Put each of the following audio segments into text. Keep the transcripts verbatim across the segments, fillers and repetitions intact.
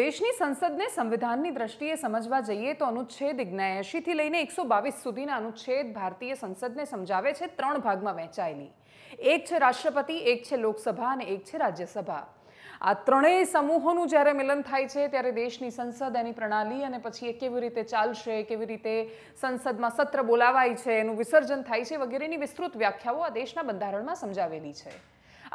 દેશની સંસદને સંવિધાનની દ્રષ્ટિએ સમજવા જઈએ તો અનુચ્છેદ ઓગણએંશી થી લઈને એકસો બાવીસ સુધીના અનુચ્છેદ ભારતીય સંસદને સમજાવે છે ત્રણ ભાગમાં વહેંચાયેલી। એક છે રાષ્ટ્રપતિ, એક છે લોકસભા અને એક છે રાજ્યસભા। આ ત્રણેય સમૂહોનું જ્યારે મિલન થાય છે ત્યારે દેશની સંસદ, એની પ્રણાલી અને પછી એ કેવી રીતે ચાલશે, કેવી રીતે સંસદમાં સત્ર બોલાવાય છે, એનું વિસર્જન થાય છે વગેરેની વિસ્તૃત વ્યાખ્યાઓ આ દેશના બંધારણમાં સમજાવેલી છે।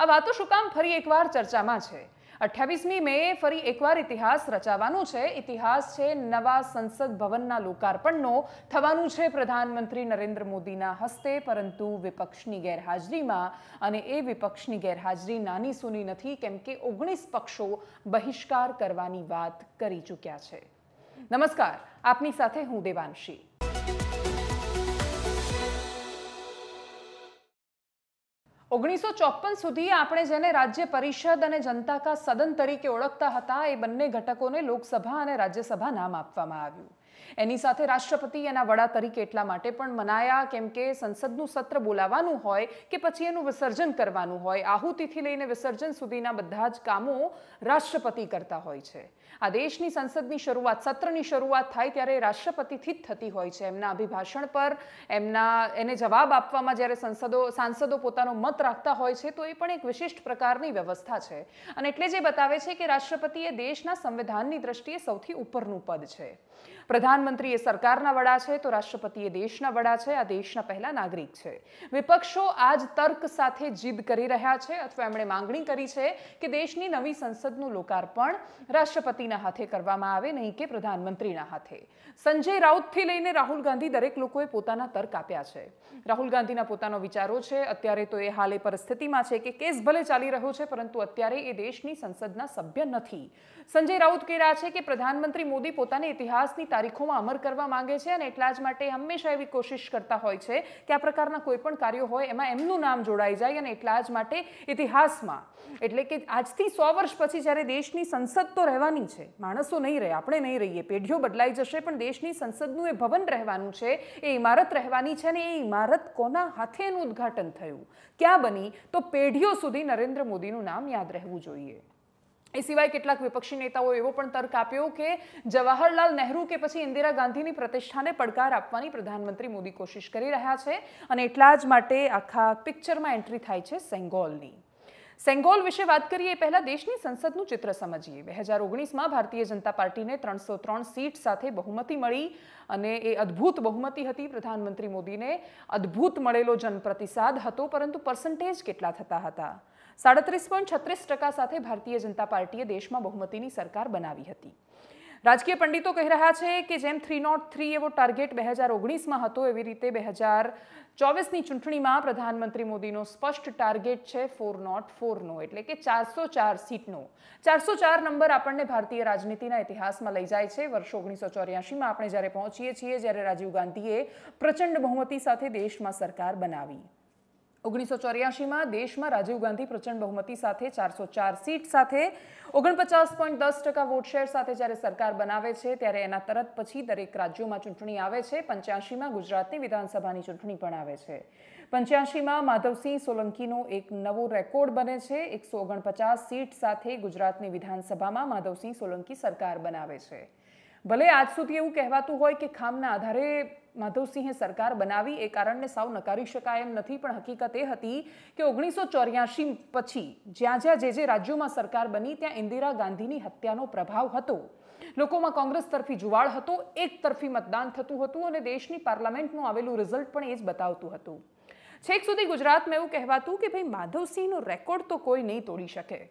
આ વાતો શું કામ ફરી એકવાર ચર્ચામાં છે। अठावीसमी मे फरी एकवार इतिहास रचावानो छे। इतिहास छे नवा संसद भवनना लोकार्पणनो, थवानो छे प्रधानमंत्री नरेंद्र मोदीना हस्ते, परंतु विपक्षनी गैरहाजरीमां। अने ए विपक्षनी गैरहाजरी नानी सूनी नथी, केम के ओगणीस पक्षो बहिष्कार करवानी वात करी चूक्या छे। नमस्कार, आपनी साथे हूँ देवांशी। ओगनीसो चौप्पन सुधी आपणे जेने राज्य परिषद और जनता का सदन तरीके ओळखता हता, ए बंने घटकों ने लोकसभा और राज्यसभा नाम आपवामां आव्युं। एनी साथे राष्ट्रपति एना वडा तरीके एटला माटे पण मनाया केम के संसदनुं सत्र बोलाववानुं होय के पछी एनुं विसर्जन करवानुं होय। आहुतिथी लईने विसर्जन सुधीना बधा ज कामो राष्ट्रपति करता होय छे। आ देशनी संसदनी शरूआत, सत्रनी शरूआत थाय त्यारे राष्ट्रपतिथी ज थती होय छे। एमना अभिभाषण पर एमना एने जवाब आपवामां ज्यारे संसदो सांसदो पोतानो मत राखता होय छे तो ए पण एक विशिष्ट प्रकारनी व्यवस्था छे। अने एटले जे बतावे छे के राष्ट्रपति ए देशना संविधाननी द्रष्टिए सौथी उपरनुं पद छे। प्रधानमंत्री ए सरकारना वडा छे तो राष्ट्रपति ए देशना वडा छे। आ देशना पहला नागरिक छे। विपक्षो आज तर्क साथे जिद करी रह्या छे अथवा एमणे मांगणी करी छे के देशनी नवी संसदनुं लोकार्पण राष्ट्रपतिना हाथे करवामां आवे, नहीं के प्रधानमंत्रीना हाथे। संजय राउत थी लईने राहुल गांधी, दरेक लोकोए पोताना तर्क आप्या छे। राहुल गांधीना पोतानो विचारो छे। अत्यारे तो ए हाले परिस्थितिमां छे के केस भले चाली रह्यो छे परंतु अत्यारे ए देशनी संसदना सभ्य नथी। संजय राउत कही रह्या छे के प्रधानमंत्री मोदी पोताने इतिहासनी तारीखों में अमर करवा मांगे छे अने एटला ज माटे हमेशा एवी कोशिश करता होय छे के आ प्रकारना कोई पण कार्यो होय एमां एमनुं नाम जोड़ाई जाय अने एटला ज माटे इतिहासमां, एटले के आजथी सौ वर्ष पछी ज्यारे देशनी संसद तो रहेवानी छे। माणसो नहीं रहे, आपणे नहीं रहीए, पेढीओ बदलाई जशे पण देशनी संसदनुं ए भवन रहेवानुं छे, ए इमारत रहेवानी छे अने ए इमारत कोना हाथे एनुं उद्घाटन थयुं, क्यां बनी, तो पेढीओ सुधी नरेंद्र मोदीनुं नाम याद रहेवुं जोईए। ए सिवाय केटलाक विपक्षी नेताओं एवो पण तर्क आप्यो के जवाहरलाल नेहरू के पछी इंदिरा गांधीनी प्रतिष्ठाने पड़कार आपवानी प्रधानमंत्री मोदी कोशिश करी रह्या छे अने एटला ज माटे आखा पिक्चरमां एंट्री थाय छे सेंगोलनी। सेंगोल विषे बात करिए पहला देशनी संसदनुं चित्र समझिए। दो हज़ार उन्नीस में भारतीय जनता पार्टी ने तीन सौ तीन सीट साथे बहुमती मळी अने ए अद्भुत बहुमती हती। प्रधानमंत्री मोदी ने अद्भुत मळेलो जनप्रतिसाद हतो परंतु पर्सेंटेज केटला थता हता? साड़ीस पॉइंट छत्रीस टका साथे भारतीय जनता पार्टीए देश में बहुमतीनी सरकार बनावी हती। राजकीय पंडितो कही रहा है कि जेम थ्री नॉट थ्री एवो टार्गेट दो हज़ार उन्नीस में हतो एवी रीते दो हज़ार चौबीस नी चूंटणी में प्रधानमंत्री मोदीनो स्पष्ट टार्गेट छे फोर नॉट फोर नो, एटले के चार सौ चार सीटनो। चार सौ चार नंबर आपणे भारतीय राजनीतिना इतिहासमां लई जाय छे। वर्ष ओगनीसो चौरियासी में आपणे ज्यारे पहोंचीए छीए ज्यारे राजीव गांधीए प्रचंड बहुमती साथे देश में सरकार बनावी। ओगनीसो चौरियासी में देश में राजीव गांधी प्रचंड बहुमती साथे चार सौ चार सीट साथे ओगणपचास पॉइंट दस टका वोट शेर साथे ज्यारे सरकार बनावे छे त्यारे एना तरत पछी दरेक राज्यों में चूंटणी आवे छे। पंचासी में गुजरात नी विधानसभानी चूंटणी पण आवे छे। पंचासी में माधवसिंह सोलंकीनो एक नवो रेकॉर्ड बने छे। एक सौ ओगणपचास सीट साथे गुजरात नी विधानसभा में माधवसिंह सोलंकी सरकार बनावे छे। भले आज सुधी एवुं कहेवातुं होय के खामना आधारे माधवसिंह सरकार बनावी, ए कारणने साव नकारी शकाय एम नथी, पण हकीकत ए हती के ओगनीसो चौरियासी पछी ज्यां ज्यां जे जे राज्योमां सरकार बनी त्यां इंदिरा गांधीनी हत्यानो प्रभाव हतो। लोकोमां कोंग्रेस तरफी जुवाड़ हतो, एक तरफी मतदान थतुं हतुं अने देशनी पार्लामेंटनुं आवेलुं रिजल्ट पण ए ज बतावतुं हतुं। छेक सुधी गुजरात में एवुं कहेवातुं के भाई माधवसिंहनो रेकॉर्ड तो कोई नहीं तोड़ी शके।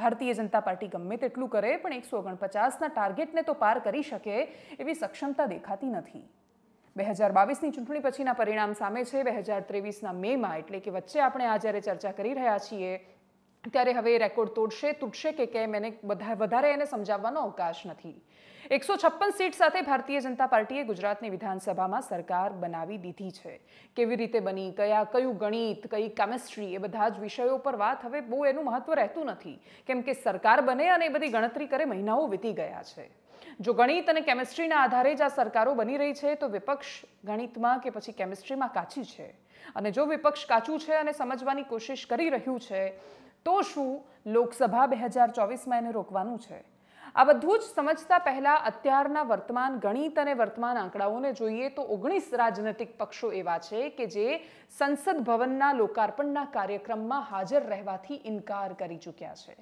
भारतीय जनता पार्टी गम्मे तेटलुं करे पण एक सौ ओगणपचास ना टार्गेट ने तो पार करी शके एवी सक्षमता देखाती नथी। दो हज़ार बाईस ની ચૂંટણી પછીના પરિણામ સામે છે। दो हज़ार तेईस ના મે માં, એટલે કે વચ્ચે આપણે આ જ્યારે ચર્ચા કરી રહ્યા છીએ ત્યારે હવે રેકોર્ડ તોડશે તૂટશે કે કેમ એને વધારે એને સમજાવવાનો અવકાશ નથી। एक सौ छप्पन सीट साथे भारतीय जनता पार्टीए गुजरात विधानसभा में सरकार बनावी दीधी छे। केवी रीते बनी, कया कयु गणित, कई केमिस्ट्री, ए बधा ज विषयों पर बात हवे बहु एनुं महत्व रहेतुं नथी केम के सरकार बने अने बधी गणतरी करे महीनाओ वीती गया छे। जो गणित अने केमिस्ट्रीना आधारे ज आ सरकारो बनी रही छे तो विपक्ष गणितमां के पछी केमिस्ट्रीमां काची छे अने जो विपक्ष काचू छे अने समजवानी कोशिश करी रह्यु छे तो शुं लोकसभा दो हज़ार चौबीस में एने रोकवानुं छे? આ બધું જ સમજતા પહેલા અત્યારના વર્તમાન ગણિત અને વર્તમાન આંકડાઓને જોઈએ તો ઓગણીસ રાજનૈતિક પક્ષો એવા છે કે જે સંસદ ભવનના લોકાર્પણના કાર્યક્રમમાં હાજર રહેવાથી ઇનકાર કરી ચૂક્યા છે,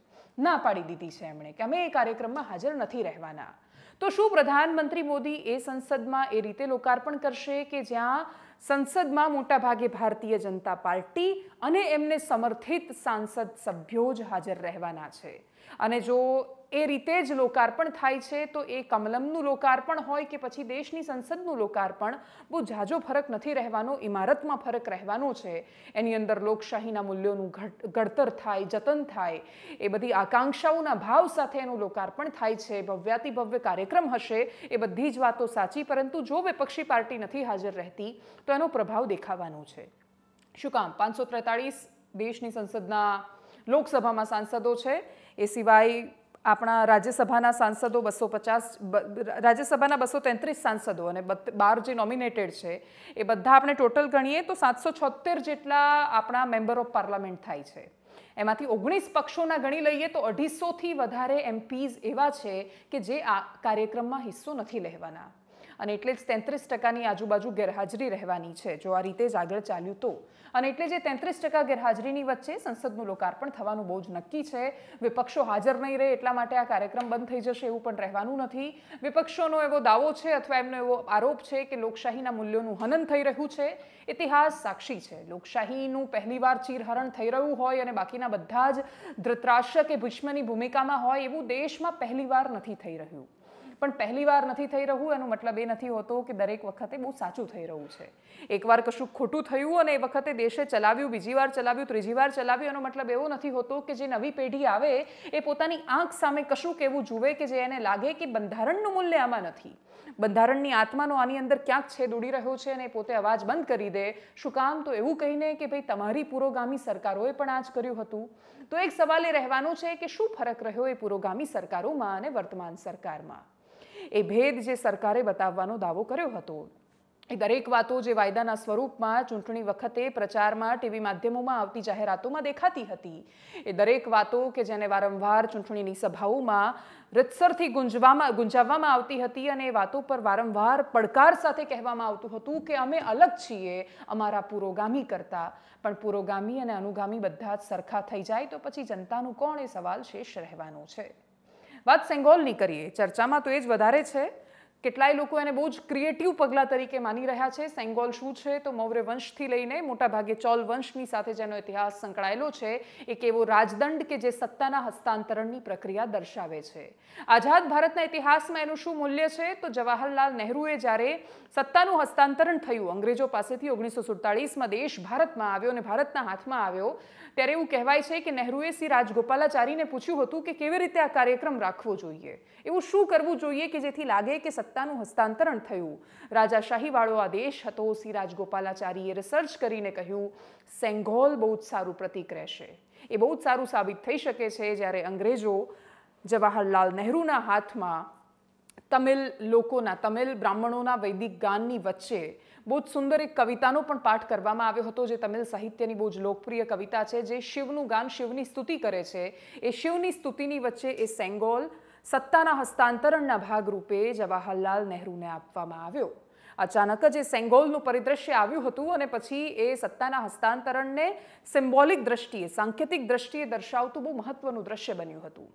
ના પાડી દીધી છે એમણે કે અમે એ કાર્યક્રમમાં હાજર નથી રહેવાના। तो शू प्रधानमंत्री मोदी ए संसद में ए रीते लोकार्पण करशे के ज्यां संसद में मोटा भागे भारतीय जनता पार्टी अने एमने समर्थित सांसद सभ्यो ज हाजर रहेवाना छे अने जो ए रीते ज लोकार्पण थाय छे तो ए कमलमनुं लोकार्पण होय के पछी देशनी संसदनुं लोकार्पण बहु जाजो फरक नथी रहेवानो, इमारतमां फरक रहेवानो छे। एनी अंदर लोकशाहीना मूल्योनुं घडतर थाय, जतन थाय, ए बधी आकांक्षाओना भाव साथे एनुं लोकार्पण थाय छे। भव्याति भव्य कार्यक्रम हशे ए बधी ज वातो साची, परंतु जो विपक्षी पार्टी नथी हाजर रहती तो एनो प्रभाव देखावानो छे। शुं काम पांच सौ तेतालीस देशनी संसदना लोकसभामां सांसदो छे, ए सिवाय अपना राज्यसभा सांसदों बसो पचास राज्यसभा बसो तेतरीस सांसदों बार जो नॉमिनेटेड है ये बधा अपने टोटल गणीए तो सात सौ छोतेर जेटला अपना मेम्बर ऑफ पार्लामेंट थाय छे। एमांथी ओगणीस पक्षोना गणी लईए तो अढ़ीसो थी वधारे एमपीज एवा छे कि जे आ कार्यक्रम में हिस्सो नहीं लेवाना અને એટલે જ તેત્રીસ ટકાની આજુબાજુ ગેરહાજરી રહેવાની છે જો આ રીતે જ આગળ ચાલ્યું તો। અને એટલે જે તેત્રીસ ટકા ગેરહાજરીની વચ્ચે સંસદનું લોકાર્પણ થવાનું બહુ જ નક્કી છે। વિપક્ષો હાજર નહીં રહે એટલા માટે આ કાર્યક્રમ બંધ થઈ જશે એવું પણ રહેવાનું નથી। વિપક્ષોનો એવો દાવો છે અથવા એમનો એવો આરોપ છે કે લોકશાહીના મૂલ્યોનું હનન થઈ રહ્યું છે। ઇતિહાસ સાક્ષી છે, લોકશાહીનું પહેલીવાર ચીરહરણ થઈ રહ્યું હોય અને બાકીના બધા જ ધૃતરાષ્ટ્ર કે ભીષ્મની ભૂમિકામાં હોય એવું દેશમાં પહેલીવાર નથી થઈ રહ્યું। पण पहलीवार नथी थई रह्युं एनो मतलब ए नथी होतो के दरेक वखते बहु साचुं थई रह्युं छे। एकवार कशुं खोटुं थयुं अने ए वखते देशे चलाव्युं, बीजीवार चलाव्युं, त्रीजीवार चलाव्युं एनो मतलब एवो नथी होतो के जे नवी पेढ़ी आवे ए पोतानी आंख सामे कशुंक एवुं जुवे के जे एने लागे के बंधारणनुं मूल्य आमां नथी, બંધારણની આત્માનો આની અંદર ક્યાંક છેદ ઉડી રહ્યો છે અને પોતે અવાજ બંધ કરી દે। શું કામ તો એવું કહીને કે ભાઈ તમારી પુરોગામી સરકારોએ પણ આ જ કર્યું હતું। તો એક સવાલ એ રહેવાનો છે કે શું ફરક રહ્યો એ પુરોગામી સરકારોમાં અને વર્તમાન સરકારમાં? એ ભેદ જે સરકારે બતાવવાનો દાવો કર્યો હતો એ દરેક વાતો જે વાયદાના સ્વરૂપમાં ચૂંટણી વખતે પ્રચારમાં, ટીવી માધ્યમોમાં આવતી જાહેરાતોમાં દેખાતી હતી, એ દરેક વાતો કે જેને વારંવાર ચૂંટણીની સભાઓમાં રીતસરથી ગુંજવામાં ગુંજાવવામાં આવતી હતી અને એ વાતો પર વારંવાર પડકાર સાથે કહેવામાં આવતું હતું કે અમે અલગ છીએ અમારા પુરોગામી કરતાં। પણ પુરોગામી અને અનુગામી બધા જ સરખા થઈ જાય તો પછી જનતાનું કોણ, એ સવાલ શેષ રહેવાનો છે। વાત સેંગોલની કરીએ, ચર્ચામાં તો એ જ વધારે છે। કેટલાય લોકો એને બહુ જ ક્રિએટિવ પગલાં તરીકે માની રહ્યા છે। સેંગોલ શું છે તો મૌર્ય વંશથી લઈને મોટાભાગે ચોલ વંશની સાથે જેનો ઇતિહાસ સંકળાયેલો છે એક એવો રાજદંડ કે જે સત્તાના હસ્તાંતરણની પ્રક્રિયા દર્શાવે છે। આઝાદ ભારતના ઇતિહાસમાં એનું શું મૂલ્ય છે તો જવાહરલાલ નહેરુએ જ્યારે સત્તાનું હસ્તાંતરણ થયું અંગ્રેજો પાસેથી ઓગણીસો સુડતાળીસમાં દેશ ભારતમાં આવ્યો અને ભારતના હાથમાં આવ્યો ત્યારે એવું કહેવાય છે કે નહેરુએ શ્રી રાજગોપાલાચારીને પૂછ્યું હતું કે કેવી રીતે આ કાર્યક્રમ રાખવો જોઈએ, એવું શું કરવું જોઈએ કે જેથી લાગે કે સત્તાનું હસ્તાંતરણ થયું, રાજાશાહી વાળો આ દેશ હતો। શ્રી રાજગોપાલાચારીએ રિસર્ચ કરીને કહ્યું સેંગોલ બહુ જ સારું પ્રતીક રહેશે, એ બહુ જ સારું સાબિત થઈ શકે છે। જ્યારે અંગ્રેજો જવાહરલાલ નહેરુના હાથમાં તમિલ લોકોના, તમિલ બ્રાહ્મણોના વૈદિક ગાનની વચ્ચે બહુ જ સુંદર એક કવિતાનો પણ પાઠ કરવામાં આવ્યો હતો જે તમિલ સાહિત્યની બહુ જ લોકપ્રિય કવિતા છે જે શિવનું ગાન, શિવની સ્તુતિ કરે છે। એ શિવની સ્તુતિની વચ્ચે એ સેંગોલ સત્તાના હસ્તાંતરણના ભાગરૂપે જવાહરલાલ નહેરુને આપવામાં આવ્યો। અચાનક જ એ સેંગોલનું પરિદ્રશ્ય આવ્યું હતું અને પછી એ સત્તાના હસ્તાંતરણને સિમ્બોલિક દ્રષ્ટિએ, સાંકેતિક દ્રષ્ટિએ દર્શાવતું બહુ મહત્વનું દ્રશ્ય બન્યું હતું।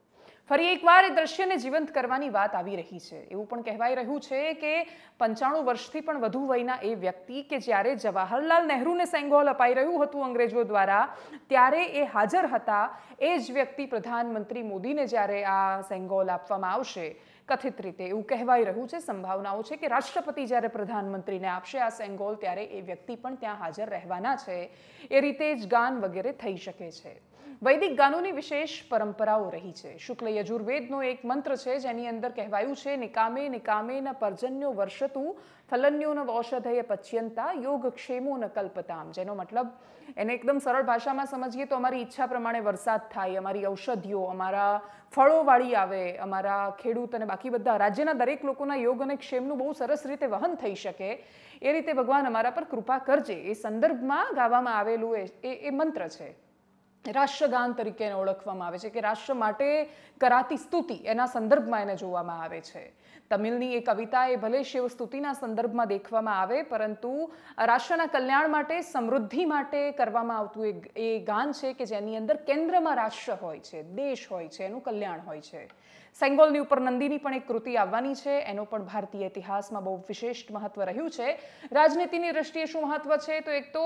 ફરી એકવાર એ દ્રશ્યને જીવંત કરવાની વાત આવી રહી છે। એવું પણ કહેવાઈ રહ્યું છે કે પંચાણું વર્ષથી પણ વધુ વયના એ વ્યક્તિ કે જ્યારે જવાહરલાલ નહેરુને સેંગોલ અપાઈ રહ્યું હતું અંગ્રેજો દ્વારા ત્યારે એ હાજર હતા, એ જ વ્યક્તિ પ્રધાનમંત્રી મોદીને જ્યારે આ સેંગોલ આપવામાં આવશે કથિત રીતે એવું કહેવાઈ રહ્યું છે, સંભાવનાઓ છે કે રાષ્ટ્રપતિ જ્યારે પ્રધાનમંત્રીને આપશે આ સેંગોલ ત્યારે એ વ્યક્તિ પણ ત્યાં હાજર રહેવાના છે। એ રીતે જ ગાન વગેરે થઈ શકે છે। વૈદિક ગાનોની વિશેષ પરંપરાઓ રહી છે। શુક્લ યજુર્વેદનો એક મંત્ર છે જેની અંદર કહેવાયું છે નિકામે નિકામે ન પર્જન્યો વર્ષતું ફલન્યો ન ઔષધય પચ્યંતા યોગ ક્ષેમો ન કલ્પતામ, જેનો મતલબ એને એકદમ સરળ ભાષામાં સમજીએ તો અમારી ઈચ્છા પ્રમાણે વરસાદ થાય, અમારી ઔષધિઓ, અમારા ફળોવાળી આવે, અમારા ખેડૂત અને બાકી બધા રાજ્યના દરેક લોકોના યોગ અને ક્ષેમનું બહુ સરસ રીતે વહન થઈ શકે એ રીતે ભગવાન અમારા પર કૃપા કરજે, એ સંદર્ભમાં ગાવામાં આવેલું એ એ મંત્ર છે। राष्ट्रगान तरीके ओळखवामां आवे छे के राष्ट्र माटे कराती स्तुति एना संदर्भमां एने जोवामां आवे छे। तमिलनी एक कविता ए भले शिव स्तुतिना संदर्भमां देखवामां आवे परंतु राष्ट्रना कल्याण माटे समृद्धि माटे करवामां आवतुं एक ए गान छे के जेनी अंदर केंद्रमां राष्ट्र होय छे, देश होय छे, एनुं कल्याण होय छे। सेंगोलनी उपर नंदीनी पण एक कृति आववानी छे, एनो पण भारतीय इतिहासमां बहु विशिष्ट महत्व रह्युं छे। राजनीतिनी दृष्टिए शुं महत्व छे तो एक तो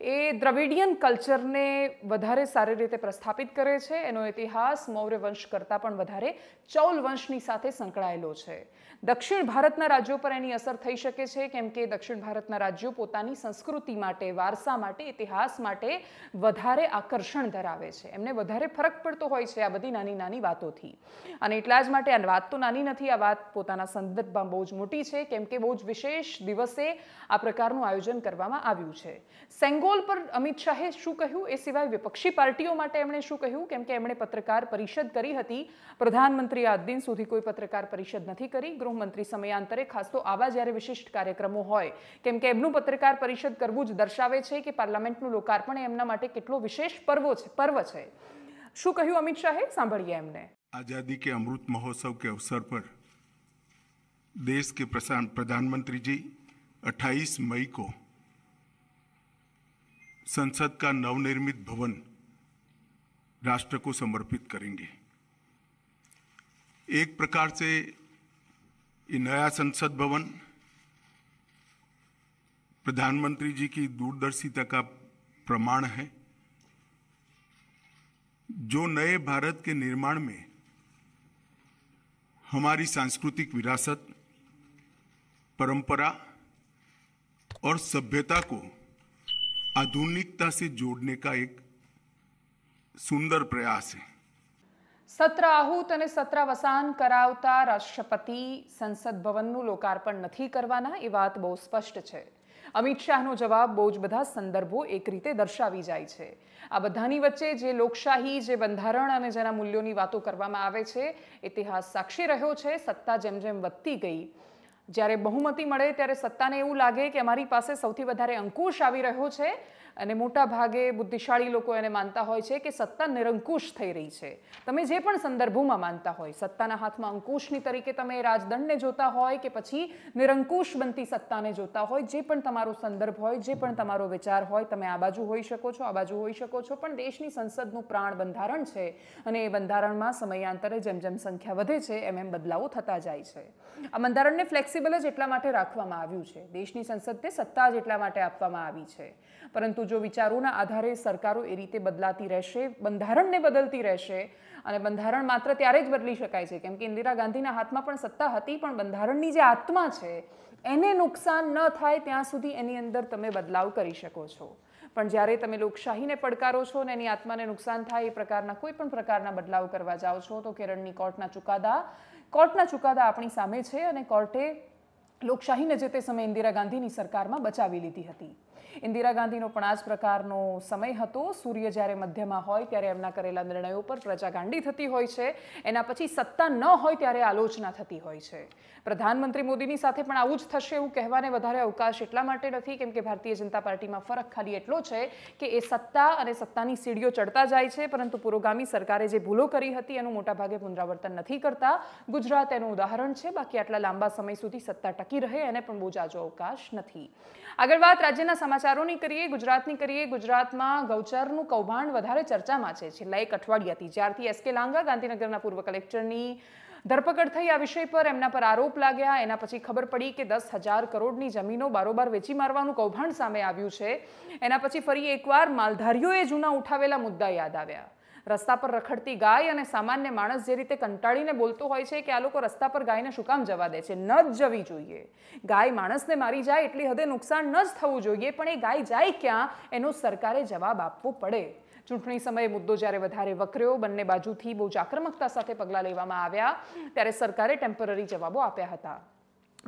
ए द्रविडियन कल्चर ने वधारे सारी रीते प्रस्थापित करे छे। एनो इतिहास मौर्य वंश करता पण वधारे चौल वंशनी साथे संकळायेलो छे। दक्षिण भारतना राज्यों पर एनी असर थई शके छे केम के दक्षिण भारतना राज्यों पोतानी संस्कृति माटे, वारसा माटे, इतिहास माटे वधारे आकर्षण धरावे छे। एमने वधारे फरक पड़तो होय छे आ बधी नानी नानी वातोथी अने एटला ज माटे आ वात तो नानी नथी, आ वात पोताना संदर्भमां बहु ज मोटी छे केम के बहु ज विशेष दिवसे आ प्रकारनुं आयोजन करवामां आव्युं छे। सेंगोल पर अमित शाहे शुं कह्युं ए सिवाय विपक्षी पार्टीओ माटे एमणे शुं कह्युं केम के एमणे पत्रकार परिषद करी हती। प्रधानमंत्री आज दिन सुधी कोई पत्रकार परिषद नथी करी। गृहमंत्री समयांतरे खास तो आवा ज्यारे विशिष्ट कार्यक्रमो होय केम के एमनुं पत्रकार परिषद करवुं ज दर्शावे छे के पार्लामेंटनुं लोकार्पण एमना माटे केटलो विशेष पर्व छे पर्व छे। शुं कह्युं अमित शाहे, सांभळीए एमणे। आजादी के अमृत महोत्सव के अवसर पर देश के प्रधानमंत्री जी अट्ठाईस मई को संसद का नवनिर्मित भवन राष्ट्र को समर्पित करेंगे। एक प्रकार से ये नया संसद भवन प्रधानमंत्री जी की दूरदर्शिता का प्रमाण है, जो नए भारत के निर्माण में हमारी सांस्कृतिक विरासत, परंपरा और सभ्यता को आधुनिकता से जोड़ने का एक सुंदर प्रयास है। सत्रह आहूत अने सत्रह वसान करावता राष्ट्रपति संसद भवननु लोकार्पण नथी करवाना ए वात बहु स्पष्ट छे। अमित शाहनो जवाब बहु ज बधा संदर्भों एक रीते दर्शावी जाय छे। आ बधानी वच्चे जे लोकशाही, जे बंधारण अने जेना मूल्योनी वातो करवामां आवे छे, इतिहास साक्षी रह्यो छे सत्ता जेम जेम वधती गई, જ્યારે બહુમતી મળે ત્યારે સત્તાને એવું લાગે કે અમારી પાસે સૌથી વધારે અંકુશ આવી રહ્યો છે અને મોટા ભાગે બુદ્ધિશાળી લોકો એને માનતા હોય છે કે સત્તા નિરંકુશ થઈ રહી છે। તમે જે પણ સંદર્ભોમાં માનતા હોય, સત્તાના હાથમાં અંકુશની તરીકે તમે રાજદંડને જોતા હોય કે પછી નિરંકુશ બનતી સત્તાને જોતા હોય, જે પણ તમારો સંદર્ભ હોય, જે પણ તમારો વિચાર હોય, તમે આ બાજુ હોઈ શકો છો, આ બાજુ હોઈ શકો છો, પણ દેશની સંસદનું પ્રાણ બંધારણ છે અને એ બંધારણમાં સમયાંતરે જેમ જેમ સંખ્યા વધે છે એમ એમ બદલાવો થતા જાય છે। આ બંધારણને ફ્લેક્સ इंदिरा गांधीना हाथमां पण सत्ता हती पण बंधारणनी जे आत्मा छे एने नुकसान न थाय त्यां सुधी एनी अंदर तमे बदलाव करी शको छो। पण ज्यारे तमे लोकशाहीने पडकारो छो अने एनी आत्माने नुकसान थाय ए प्रकारना कोई पण प्रकारना बदलाव करवा जाओ छो तो केरळनी कोर्टना चुकादा कोर्टना चुकादा आपणी सामे छे अने कोर्टे લોકશાહીને જે તે સમયે ઇન્દિરા ગાંધીની સરકારમાં બચાવી લીધી હતી। ઇન્દિરા ગાંધીનો પણ આ જ પ્રકારનો સમય હતો। સૂર્ય જ્યારે મધ્યમાં હોય ત્યારે એમના કરેલા નિર્ણયો પર પ્રજાગાંડી થતી હોય છે, એના પછી સત્તા ન હોય ત્યારે આલોચના થતી હોય છે। પ્રધાનમંત્રી મોદીની સાથે પણ આવું જ થશે એવું કહેવાને વધારે અવકાશ એટલા માટે નથી કેમ કે ભારતીય જનતા પાર્ટીમાં ફરક ખાલી એટલો છે કે એ સત્તા અને સત્તાની સીડીઓ ચડતા જાય છે પરંતુ પુરોગામી સરકારે જે ભૂલો કરી હતી એનું મોટાભાગે પુનરાવર્તન નથી કરતા। ગુજરાત એનું ઉદાહરણ છે, બાકી આટલા લાંબા સમય સુધી સત્તા एसके लांगा गांधीनगरना पूर्व कलेक्टरनी धरपकड़ थई। आ विषय पर एमना पर आरोप लाग्या एना पछी खबर पड़ी के दस हजार करोड़नी जमीनो बारोबार वेची मारवानुं कौभांड सामे आव्युं छे। एना पछी फरी एकवार मालधारीओए जूना उठावेला मुद्दा याद आव्या। रस्ता पर रखड़ती गाय अने सामान्य माणस जे रीते कंटाळीने बोलतो होय छे के आ लोको रस्ता पर गायने शुं काम जवा दे छे, न ज जवी जोईए। गाय माणसने मारी जाए एटली हदे नुकसान न ज थवुं जोईए पण ए गाय जाए क्यां एनो सरकारे जवाब आपवो पड़े। चूंटणी समये मुद्दो ज्यारे वधारे वकर्यो, बंने बाजुथी बहु आक्रमकता साथे पगलां लेवामां આવ્યા ત્યારે સરકારે ટેમ્પરરી જવાબો આપ્યા હતા।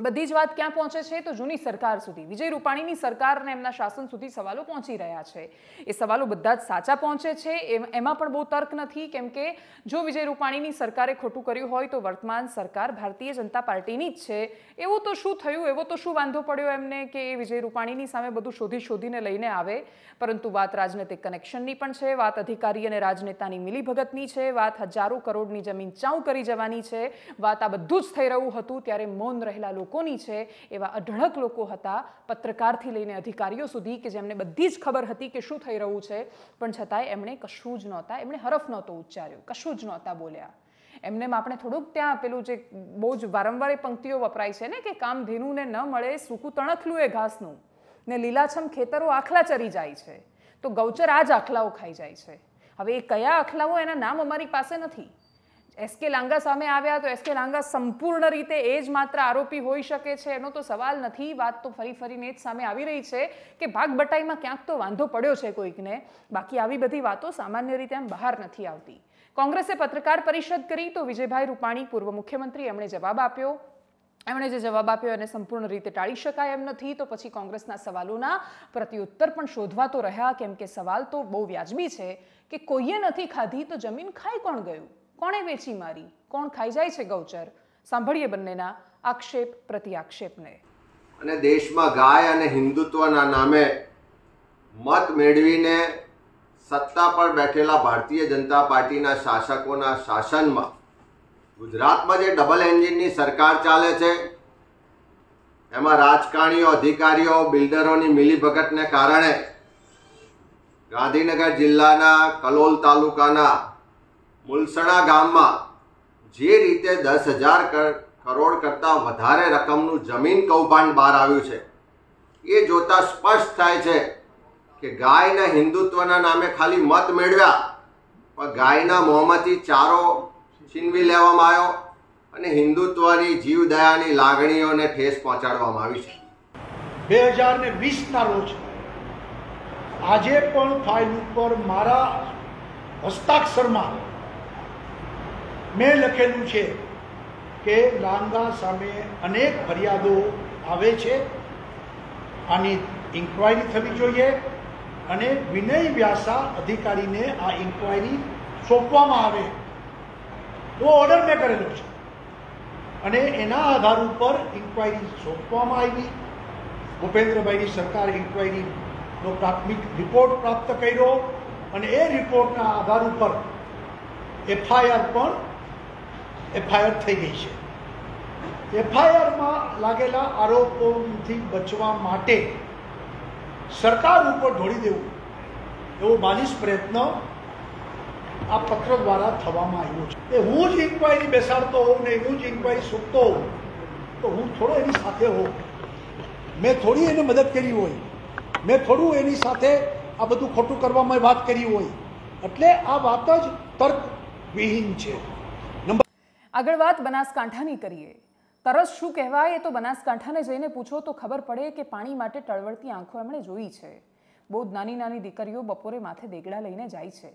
बधी ज वात क्यां पहुंचे छे तो जूनी सरकार सुधी, विजय रूपाणीनी सरकार ने एमना शासन सुधी सवालों पहुंची रह्या छे। ए सवालों बधा ज साचा पहुंचे छे, एमां पण बहु तर्क नथी, केम के जो विजय रूपाणीनी सरकारे खोटुं कर्युं होय तो वर्तमान सरकार भारतीय जनता पार्टीनी ज छे। एवुं तो शुं थयुं, एवो तो शुं वांधो पड्यो एमने के विजय रूपाणीनी सामे बधुं शोधी शोधीने लईने आवे। परंतु वात राजनैतिक कनेक्शननी पण छे, वात अधिकारी अने राजनेतानी मिलीभगतनी छे, वात हजारों करोड़नी जमीन चाऊ करी जवानी छे, वात आ बधुं ज थई रह्युं हतुं त्यारे मौन रहेला लोक कोनी छे। एवा अढळक लोको हता, पत्रकार थी लईने अधिकारीओ सुधी, के जेमने बधी ज खबर हती के शुं थई रह्युं छे, पण छतांय एमणे कशुं ज नहोता, एमणे हरफ नहोतो उच्चार्यो, कशुं ज नहोता बोल्या। एमने आपणे थोडुंक त्यां पेलुं जे बहू ज वारंवार पंक्तिओ वपराय छे ने, के काम धेनुंने न मळे सूकू तणखलुं ए घासनुं, ने लीलाछम खेतरो आखला चरी जाय छे, तो गौचर आज आखलाओ खाई जाय छे। हवे ए कया आखलाओ एना नाम अमारी पासे नथी। एसके लांगा सामे आव्या तो एसके लांगा संपूर्ण रीते ए ज मात्र आरोपी होई शके छे, एनो तो सवाल नथी। वात तो फरी फरीने ज सामे आवी रही छे के भागबटाईमां क्यांक तो वांधो पड्यो छे कोईकने, बाकी आवी बधी वातो सामान्य रीते आम बहार नथी आवती। कोंग्रेसे पत्रकार परिषद करी तो विजयभाई रूपाणी पूर्व मुख्यमंत्री, एमणे जवाब आप्यो। एमणे जे जवाब आप्यो एने संपूर्ण रीते टाळी शकाय एम नथी। तो पछी कोंग्रेसना सवालोना प्रत्युत्तर पण शोधवा तो रह्या, केम के सवाल तो बहु व्याजबी छे के कोઈએ नथी खाधी तो जमीन खाई कोण गयुं, कोणे वेची मारी, कोण खाई जाय छे गौचर। सांभळीए बन्नेना आक्षेप प्रतिआक्षेपने। अने देशमां गाय अने हिंदुत्वना नामे मत मेळवीने सत्ता पर बैठेला भारतीय जनता पार्टीना शासकोना शासनमां गुजरातमां जे डबल एंजिननी सरकार चाले छे, एमां राजकारणीओ, अधिकारीओ, बिल्डरोनी मिलीभगतने कारणे गांधीनगर जिल्लाना कलोल तालुकाना मुलसणा गाम में जे रीते दस हज़ार करोड़ करता वधारे रकमनु जमीन कौभांड बहार आव्युं छे, ये जोता स्पष्ट थाय छे के गायना हिंदुत्वना नामे खाली मत मेळव्या पण गायना मोहमांथी चारो छीनवी लेवामां आव्यो अने हिंदुत्वनी जीवदयानी लागणीओने ठेस पहोंचाडवामां आवी छे। बे हज़ार वीस ना रोज आजे पण फाइल उपर मारा हस्ताक्षर मां मैं लखेलू है कि लांगा सामे अनेक फरियादो आवे छे, आनी इंक्वायरी थवी जोईए अने विनय व्यासा अधिकारी ने आ इंक्वायरी सौंपवामां आवे तो ऑर्डर मैं करेलो छे अने एना आधार पर इंक्वायरी सौंपवामां आवी। भूपेन्द्र भाई सरकार इंक्वायरी नो प्राथमिक रिपोर्ट प्राप्त कर्यो अने ए रिपोर्टना आधार पर एफआईआर पर एफआईआर थी गई है। एफआईआर में लगेला आरोपों थी बचवा माटे सरकार ऊपर ढोड़ी देवू एवो बालिश प्रयत्न आ पत्र द्वारा थवामां आव्यो छे। ए हूँ ज इंक्वायरी बेसाड़तो होऊं ने हूँ ज इंक्वायरी सूंपतो होऊं तो हूँ थोड़ो एनी साथे होऊं, मैं थोड़ी एने मदद करी होय, मैं थोड़ू एनी साथे आ बधुं खोटुं करवामां वात करी होय, एटले आ वात ज तर्क विहीन छे। आगळ वात बनासकांठानी करीए। तरस शुं कहेवाय तो बनासकांठाने जईने पूछो तो खबर पड़े कि पाणी माटे तळवळती आंखो एमणे जोई छे। बहु ज नानी नानी दीकरीओ बपोरे माथे देगड़ा लईने जाय छे।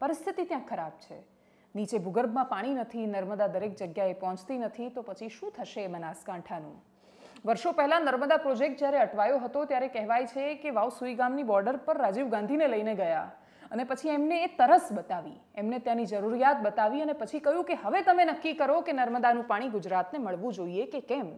परिस्थिति त्यां खराब छे, नीचे भूगर्भमां पाणी नथी, नर्मदा दरेक जग्याए पहोंचती नथी, तो पछी शुं थशे बनासकांठानुं। वर्षो पहला नर्मदा प्रोजेक्ट ज्यारे अटवायो हतो त्यारे कहेवाय छे कि वावसुई गामनी बॉर्डर पर राजीव गांधीने लईने गया अने पछी एमने ए तरस बतावी, एमने त्यानी जरूरियात बतावी अने पछी कह्युं के हवे तमे नक्की करो कि नर्मदानुं पाणी गुजरातने मळवुं जोईए के केम।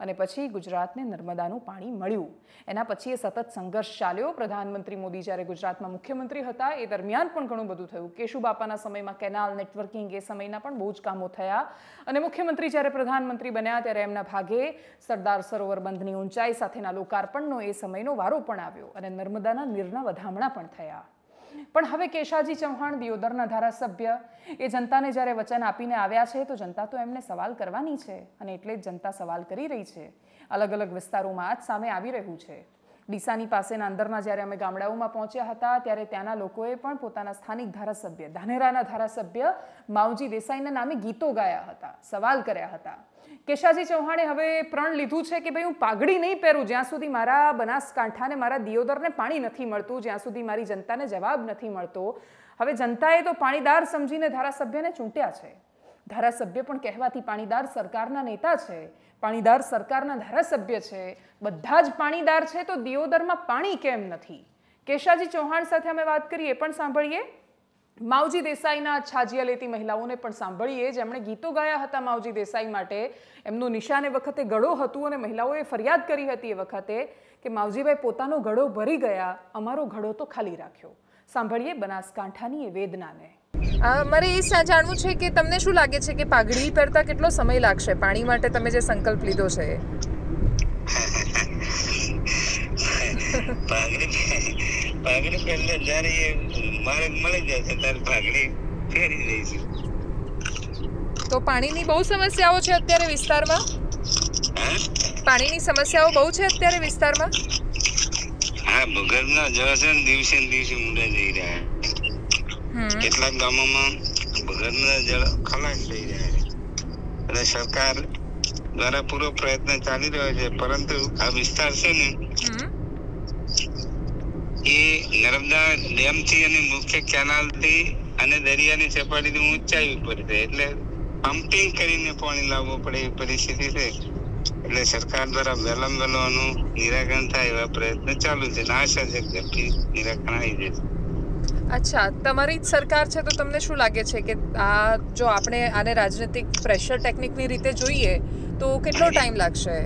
अने पछी गुजरातने नर्मदानुं पाणी मळ्युं। एना पछी ए सतत संघर्ष चाल्यो। प्रधानमंत्री मोदी ज्यारे गुजरातमां मुख्यमंत्री हता ए दरमियान पण घणुं बधुं थयुं। केशुबापाना समयमां केनाल नेटवर्किंग ए समयना पण बहु ज कामो थया अने मुख्यमंत्री ज्यारे प्रधानमंत्री बन्या त्यारे एमना भागे सरदार सरोवर બંધની ઊંચાઈ સાથેના લોકાર્પણનો ए समयनो वारो पण आव्यो अने नर्मदाना નીરના વધામણા પણ થયા। पण हवे केशाजी चौहान दियोदरना धारासभ्य ए जनताने ज्यारे वचन आपीने आव्या छे तो जनता तो एमने सवाल करवानी छे अने एटले ज जनता सवाल करी रही छे। अलग अलग विस्तारोमां आज सामे आवी रह्युं छे। डीसानी पासेना अंदरना ज्यारे अमे गामडाओमां पहोंच्या हता त्यारे त्यांना लोकोए पण पोताना स्थानिक धारासभ्य धानेराना धारासभ्य माउजी देसाईना नामे गीतो गाया हता, सवाल कर्या हता। केशाजी चौहाने हवे प्रण लीधुं छे के भाई हूँ पागड़ी नहीं पहेरू ज्यां सुधी मारा बनासकांठा ने मारा दियोदरने पाणी नथी मळतुं, ज्यां सुधी मारी जनताने जवाब नथी मळतो। हवे जनताए तो पाणीदार समजीने धारासभ्यने चूंट्या छे। धारासभ्य पण कहेवाती पाणीदार सरकारना नेता छे, पाणीदार सरकारना धारासभ्य छे, बधा ज पाणीदार छे, तो दियोदरमां पाणी केम नथी? केशाजी चौहान साथे अमे वात करीए पण सांभळीए माउजी देसाईना छाजिया लेती महिलाओने पण सांभळीए, जेमणे गीतो गाया हता माउजी देसाई माटे। एमनो निशाने वखते गळो हतो अने महिलाओए फरियाद करी हती ए वखते के मावजीभाई पोतानो गळो भरी गया, अमारो गळो तो खाली राख्यो। सांभळीए बनासकांठानी ए वेदनाने। मारे ए जाणवू छे के तमने शुं लागे छे के पागड़ी परता केटलो समय लागशे? पाणी माटे तमे जे संकल्प लीधो छे पागड़ी पागड़ी पहले जा रही है, मार्ग मळी जाय छे तर पागड़ी फेरी रही छे। तो पाणी नी बहुत समस्याओ छे अत्यारे विस्तार मां? पाणी नी समस्याओ बहुत छे अत्यारे विस्तार मां? हां, बगरना जवासन दिवसे दिवसे मुंडा जई रह्या छे। કેટલાક ગામોમાં ભગરના જળ ખલાસ થઈ રહ્યા છે અને સરકાર દ્વારા પૂરો પ્રયત્ન ચાલી રહ્યો છે, પરંતુ આ વિસ્તાર છે ને એ નર્મદા ડેમથી અને મુખ્ય કેનાલથી અને દરિયાની સપાટીથી ઊંચાઈ ઉપર છે, એટલે પમ્પિંગ કરીને પાણી લાવવું પડે એ પરિસ્થિતિ છે। એટલે સરકાર દ્વારા વહેલામાં વહેલું આનું નિરાકરણ થાય એવા પ્રયત્ન ચાલુ છે, આશા છે કે નિરાકરણ આવી જશે। अच्छा, तमारी सरकार छे तो तमने शुं लागे छे के आ जो आपणे आने राजनीतिक प्रेशर टेक्निक नी रीते जोईए तो केटलो टाइम लागशे?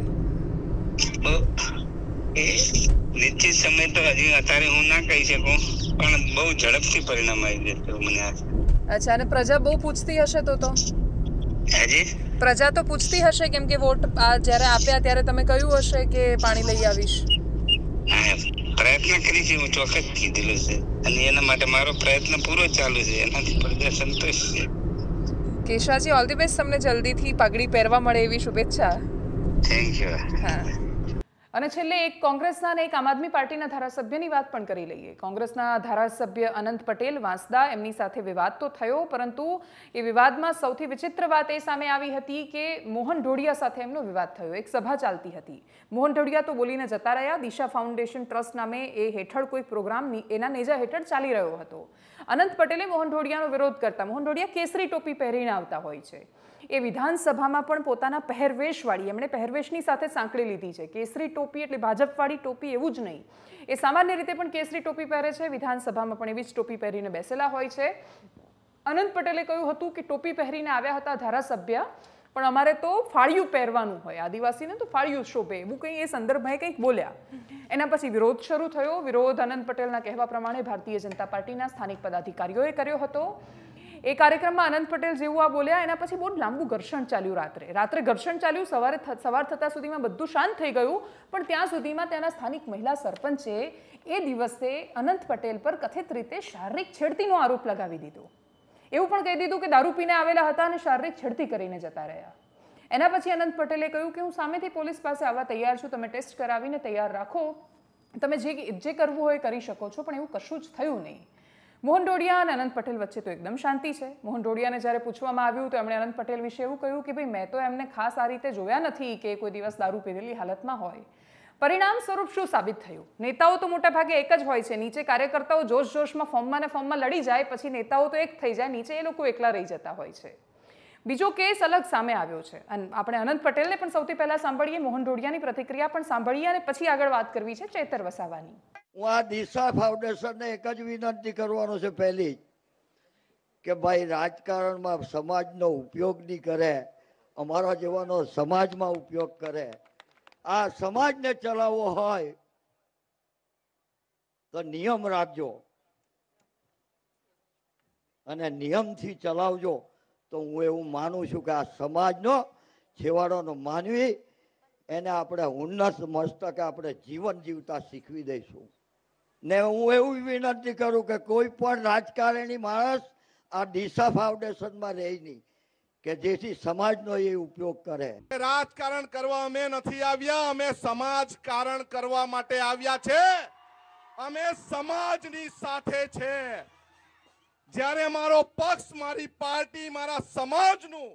ए निश्चित समय तो हजी अतारे हुं ना कही शकूं, पण बहु झड़पथी परिणाम आवी जशे एवुं मने आशा छे। अच्छा, अने प्रजा बहु पूछती हशे तो तो हजी प्रजा तो पूछती हशे केम के वोट ज्यारे आप्या त्यारे तमे कह्युं हशे के पाणी लई आवीश? प्रयत्न करी छे, चोक्कस कीधेलो छे અને એના માટે મારો પ્રયત્ન પૂરો ચાલુ છે, એનાથી પ્રજા સંતોષ છે। કેશાજી, ઓલ ધી બેસ્ટ, તમને જલ્દીથી પાઘડી પહેરવા મળે એવી શુભેચ્છા। Thank you. હા, અને છેલ્લે એક કોંગ્રેસના અને એક આમ આદમી પાર્ટીના ધારાસભ્યની વાત પણ કરી લઈએ। કોંગ્રેસના ધારાસભ્ય અનંત પટેલ વાંસદા, એમની સાથે વિવાદ તો થયો, પરંતુ એ વિવાદમાં સૌથી વિચિત્ર વાત એ સામે આવી હતી કે મોહન ઢોળિયા સાથે એમનો વિવાદ થયો। એક સભા ચાલતી હતી, મોહન ઢોળિયા તો બોલીને જતા રહ્યા। દિશા ફાઉન્ડેશન ટ્રસ્ટ નામે એ હેઠળ કોઈ પ્રોગ્રામ એના નેજા હેઠળ ચાલી રહ્યો હતો। અનંત પટેલે મોહન ઢોળિયાનો વિરોધ કરતા, મોહન ઢોળિયા કેસરી ટોપી પહેરીને આવતા હોય છે, એ વિધાનસભામાં પણ પોતાના પહેરવેશવાળી, એમણે પહેરવેશની સાથે સાંકળી લીધી છે। કેસરી ટોપી એટલે ભાજપવાળી ટોપી એવું જ નહીં, એ સામાન્ય રીતે પણ કેસરી ટોપી પહેરે છે, વિધાનસભામાં પણ એવી જ ટોપી પહેરીને બેસેલા હોય છે। અનંત પટેલે કહ્યું હતું કે ટોપી પહેરીને આવ્યા હતા ધારાસભ્ય, પણ અમારે તો ફાળિયું પહેરવાનું હોય, આદિવાસીને તો ફાળિયું શોભે, એવું કંઈ એ સંદર્ભે કંઈક બોલ્યા। એના પછી વિરોધ શરૂ થયો। વિરોધ અનંત પટેલના કહેવા પ્રમાણે ભારતીય જનતા પાર્ટીના સ્થાનિક પદાધિકારીઓએ કર્યો હતો। એ કાર્યક્રમમાં અનંત પટેલ જેવું આ બોલ્યા, એના પછી બહુ લાંબુ ઘર્ષણ ચાલ્યું। રાત્રે રાત્રે ઘર્ષણ ચાલ્યું, સવારે સવાર થતાં સુધીમાં બધું શાંત થઈ ગયું, પણ ત્યાં સુધીમાં ત્યાંના સ્થાનિક મહિલા સરપંચે એ દિવસે અનંત પટેલ પર કથિત રીતે શારીરિક છેડતીનો આરોપ લગાવી દીધો। એવું પણ કહી દીધું કે દારૂ પીને આવેલા હતા અને શારીરિક છેડતી કરીને જતા રહ્યા। એના પછી અનંત પટેલે કહ્યું કે હું સામેથી પોલીસ પાસે આવવા તૈયાર છું, તમે ટેસ્ટ કરાવીને તૈયાર રાખો, તમે જે જે કરવું હોય કરી શકો છો, પણ એવું કશું જ થયું નહીં। મોહન ઢોળિયા અને અનંત પટેલ વચ્ચે તો એકદમ શાંતિ છે। મોહન ઢોળિયાને જ્યારે પૂછવામાં આવ્યું તો એમણે અનંત પટેલ વિશે એવું કહ્યું કે ભાઈ મેં તો એમને ખાસ આ રીતે જોયા નથી કે કોઈ દિવસ દારૂ પીધેલી હાલતમાં હોય। પરિણામ સ્વરૂપ શું સાબિત થયું? નેતાઓ તો મોટા ભાગે એક જ હોય છે, નીચે કાર્યકર્તાઓ જોશ જોશમાં ફોર્મમાં ને ફોર્મમાં લડી જાય, પછી નેતાઓ તો એક થઈ જાય, નીચે એ લોકો એકલા રહી જતા હોય છે। બીજો કેસ અલગ સામે આવ્યો છે, અને આપણે અનંત પટેલને પણ સૌથી પહેલાં સાંભળીએ, મોહન ઢોળિયાની પ્રતિક્રિયા પણ સાંભળીએ, અને પછી આગળ વાત કરવી છે ચેતર વસાવાની। હું આ દિશા ફાઉન્ડેશનને એક જ વિનંતી કરવાનો છે પહેલી કે ભાઈ રાજકારણમાં સમાજનો ઉપયોગ નહીં કરે, અમારા જેવાનો સમાજમાં ઉપયોગ કરે। આ સમાજને ચલાવવો હોય તો નિયમ રાખજો અને નિયમથી ચલાવજો। તો હું એવું માનું છું કે આ સમાજનો છેવાડાનો માનવી, એને આપણે ઉન્નત મસ્તક આપણે જીવન જીવતા શીખવી દઈશું। ને હું એવું વિનંતી કરું કે કોઈ પણ રાજકારણી માણસ આ દિશા ફાઉન્ડેશનમાં રહે નહીં કે જેથી સમાજનો એ ઉપયોગ કરે। રાજકારણ કરવા અમે નથી આવ્યા, અમે સમાજકારણ કરવા માટે આવ્યા છે। અમે સમાજની સાથે છે। જ્યારે મારો પક્ષ, મારી પાર્ટી મારા સમાજનું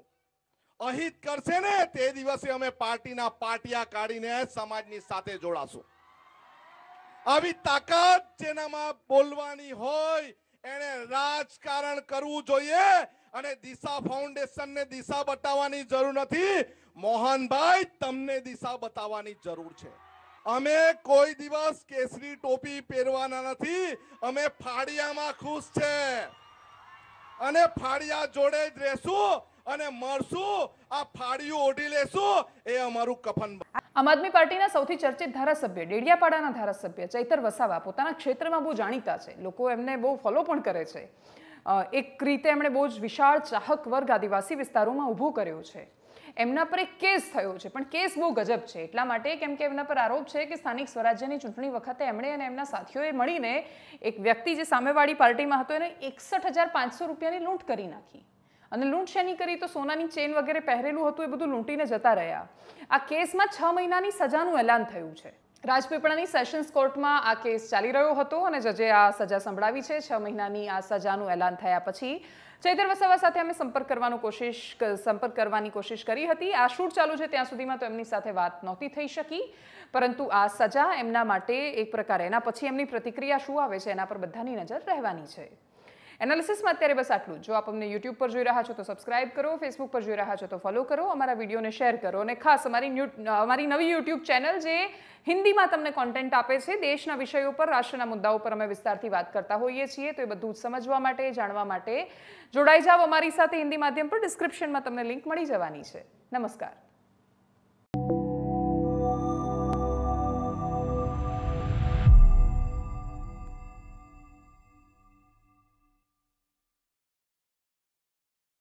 અહિત કરશે ને, તે દિવસે અમે પાર્ટીના પાટિયા કાઢીને સમાજની સાથે જોડાશું। આવી તાકાત જેનામાં બોલવાની હોય एने राजकारण करवू जोईए अने दिशा फाउंडेशन ने दिशा बतावानी जरूर नहीं। मोहन भाई तमने दिशा बतावानी जरूर छे। अमे कोई दिवस केसरी टोपी पहेरवाना नथी, अमे फाड़ियामां खुश छे अने फाड़िया जोड़े ज रहेशुं अने मरशुं, आ फाड़ियो ओढी लेशुं ए अमारुं कफन। आम आदमी पार्टीना सौथी चर्चित धारासभ्य देडियापाडाना धारासभ्य चैतर वसावा पोताना क्षेत्रमां बहु जाणीता छे, लोको एमने बहु फॉलो पण करे छे। एक रीते एमणे बहु ज विशाळ चाहक वर्ग आदिवासी विस्तारोमां ऊभो कर्यो छे। एमना पर एक केस थयो छे पण केस बहु गजब छे, एटला माटे केम के एमना पर आरोप छे के स्थानिक स्वराज्यनी चूंटणी वखते एमणे अने एमना साथीओए मळीने एक व्यक्ति जे सामेवाड़ी पार्टीमां हतो एने एकसठ हज़ार पाँच सौ रूपियानी लूंट करी नाखी। અને લૂંટ શેની કરી? તો સોનાની ચેન વગેરે પહેરેલું હતું એ બધું લૂંટીને જતા રહ્યા। આ કેસમાં છ મહિનાની સજાનું એલાન થયું છે। રાજપીપળાની સેશન્સ કોર્ટમાં આ કેસ ચાલી રહ્યો હતો અને જજે આ સજા સંભળાવી છે। છ મહિનાની આ સજાનું એલાન થયા પછી ચૈતર વસાવા સાથે અમે સંપર્ક કરવાનો કોશિશ સંપર્ક કરવાની કોશિશ કરી હતી। આ શૂટ ચાલુ છે ત્યાં સુધીમાં તો એમની સાથે વાત નહોતી થઈ શકી, પરંતુ આ સજા એમના માટે એક પ્રકારે, એના પછી એમની પ્રતિક્રિયા શું આવે છે એના પર બધાની નજર રહેવાની છે। एनालिसिस में अत्यारे बस आटलू। जो आप अमने यूट्यूब पर जोई रहा छो तो सब्सक्राइब करो, फेसबुक पर जोई रहा छो तो फॉलो करो, अमरा वीडियो ने शेर करो और खास अमरी अमरी नवी यूट्यूब चैनल जे हिंदी में तमने कॉन्टेंट आपे छे। देशना विषयों पर, राष्ट्रना मुद्दाओं पर अमे विस्तारथी वात करता होईए छीए, तो ए बधुं समजवा माटे, जाणवा माटे जोड़ाई जाओ अमरी साथे। हिंदी माध्यम पर डिस्क्रिप्शन में तमने लिंक मळी जवानी छे। नमस्कार।